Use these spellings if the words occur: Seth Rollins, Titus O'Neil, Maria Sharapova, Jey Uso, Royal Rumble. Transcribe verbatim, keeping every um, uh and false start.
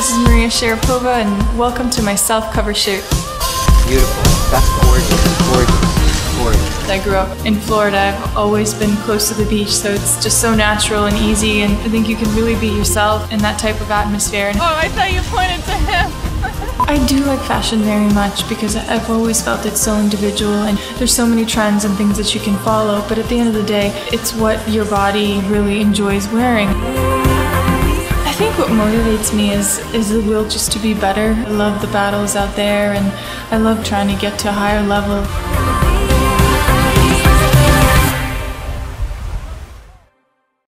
This is Maria Sharapova, and welcome to my self-cover shoot. Beautiful. That's gorgeous, gorgeous, gorgeous. I grew up in Florida. I've always been close to the beach, so it's just so natural and easy, and I think you can really be yourself in that type of atmosphere. Oh, I thought you pointed to him. I do like fashion very much because I've always felt it's so individual and there's so many trends and things that you can follow, but at the end of the day, it's what your body really enjoys wearing. I think what motivates me is, is the will just to be better. I love the battles out there and I love trying to get to a higher level.